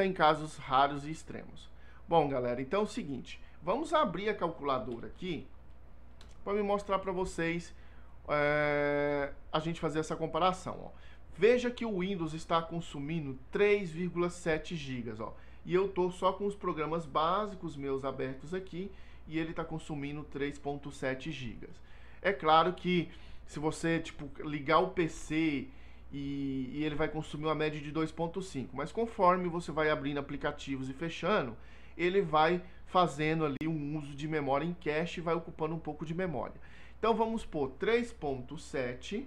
isso é em casos raros e extremos. Bom, galera, então é o seguinte. Vamos abrir a calculadora aqui para me mostrar para vocês a gente fazer essa comparação. Ó. Veja que o Windows está consumindo 3,7 GB. E eu estou só com os programas básicos meus abertos aqui e ele está consumindo 3,7 GB. É claro que se você ligar o PC e ele vai consumir uma média de 2,5, mas conforme você vai abrindo aplicativos e fechando, ele vai fazendo ali um uso de memória em cache e vai ocupando um pouco de memória. Então vamos pôr 3,7,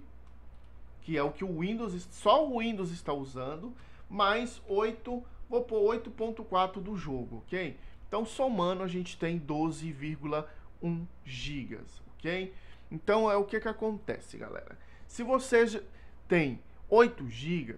que é o que o Windows, só o Windows está usando, mais 8, vou pôr 8,4 do jogo, ok? Então somando a gente tem 12,1 GB, ok? Então é o que acontece, galera. Se você tem 8 GB,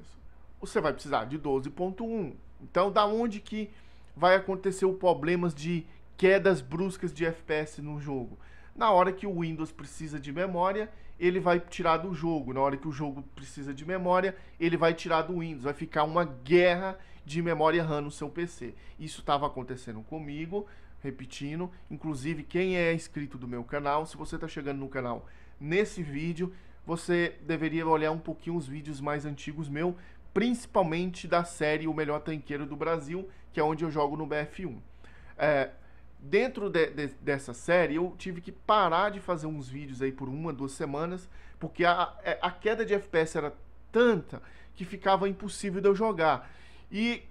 você vai precisar de 12,1. Então da onde que vai acontecer o problema de quedas bruscas de FPS no jogo? Na hora que o Windows precisa de memória, ele vai tirar do jogo. Na hora que o jogo precisa de memória, ele vai tirar do Windows. Vai ficar uma guerra de memória RAM no seu PC. Isso estava acontecendo comigo, repetindo. Inclusive, quem é inscrito do meu canal, se você está chegando no canal nesse vídeo, você deveria olhar um pouquinho os vídeos mais antigos meu, principalmente da série O Melhor Tanqueiro do Brasil, que é onde eu jogo no BF1. Dentro dessa série, eu tive que parar de fazer uns vídeos aí por 1 a 2 semanas, porque a queda de FPS era tanta que ficava impossível de eu jogar. E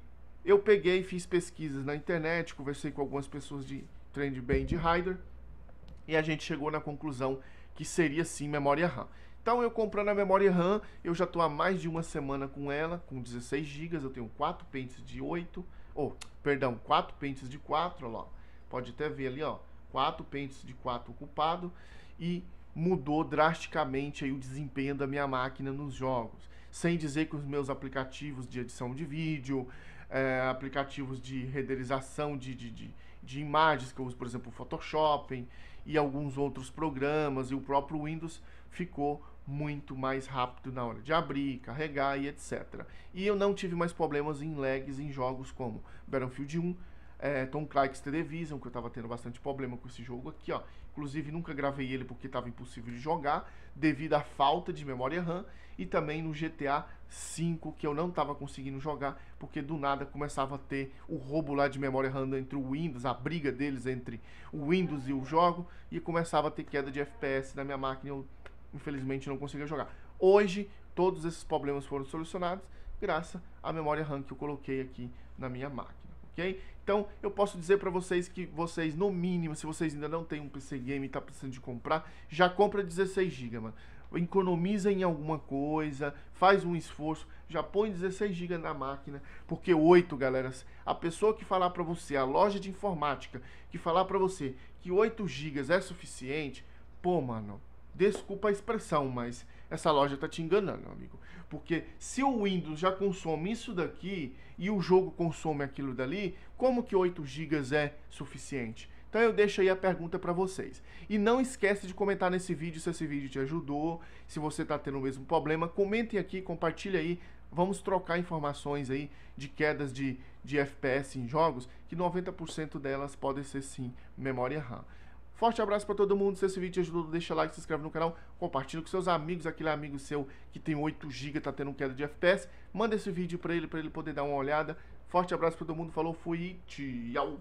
eu peguei, fiz pesquisas na internet, conversei com algumas pessoas de TrendBand e Raider, e a gente chegou na conclusão que seria sim memória RAM. Então eu comprando a memória RAM, eu já estou há mais de uma semana com ela, com 16 GB, eu tenho 4 pentes de 8, ou, perdão, 4 pentes de 4, ó, pode até ver ali, ó, 4 pentes de 4 ocupado, e mudou drasticamente aí o desempenho da minha máquina nos jogos, sem dizer que os meus aplicativos de edição de vídeo, aplicativos de renderização de imagens, que eu uso, por exemplo, o Photoshop e alguns outros programas, e o próprio Windows ficou muito mais rápido na hora de abrir, carregar e etc. E eu não tive mais problemas em lags em jogos como Battlefield 1, Tom Clancy's The Division, que eu estava tendo bastante problema com esse jogo aqui, ó. Inclusive nunca gravei ele porque estava impossível de jogar devido à falta de memória RAM, e também no GTA V, que eu não estava conseguindo jogar porque do nada começava a ter o roubo lá de memória RAM entre o Windows, a briga deles entre o Windows e o jogo, e começava a ter queda de FPS na minha máquina. Eu infelizmente não conseguia jogar. Hoje, todos esses problemas foram solucionados graças à memória RAM que eu coloquei aqui na minha máquina, ok? Então, eu posso dizer para vocês que vocês, no mínimo, se vocês ainda não têm um PC Game e tá precisando de comprar, já compra 16 GB, mano. Economiza em alguma coisa, faz um esforço, já põe 16 GB na máquina, porque 8, galera, a pessoa que falar para você, a loja de informática, que falar para você que 8 GB é suficiente, pô, mano, desculpa a expressão, mas essa loja tá te enganando, meu amigo. Porque se o Windows já consome isso daqui e o jogo consome aquilo dali, como que 8 GB é suficiente? Então eu deixo aí a pergunta para vocês. E não esquece de comentar nesse vídeo se esse vídeo te ajudou, se você tá tendo o mesmo problema. Comentem aqui, compartilha aí. Vamos trocar informações aí de quedas de FPS em jogos, que 90% delas podem ser sim memória RAM. Forte abraço para todo mundo, se esse vídeo te ajudou, deixa like, se inscreve no canal, compartilha com seus amigos, aquele amigo seu que tem 8 GB, tá tendo queda de FPS, manda esse vídeo para ele poder dar uma olhada. Forte abraço para todo mundo, falou, fui, tchau!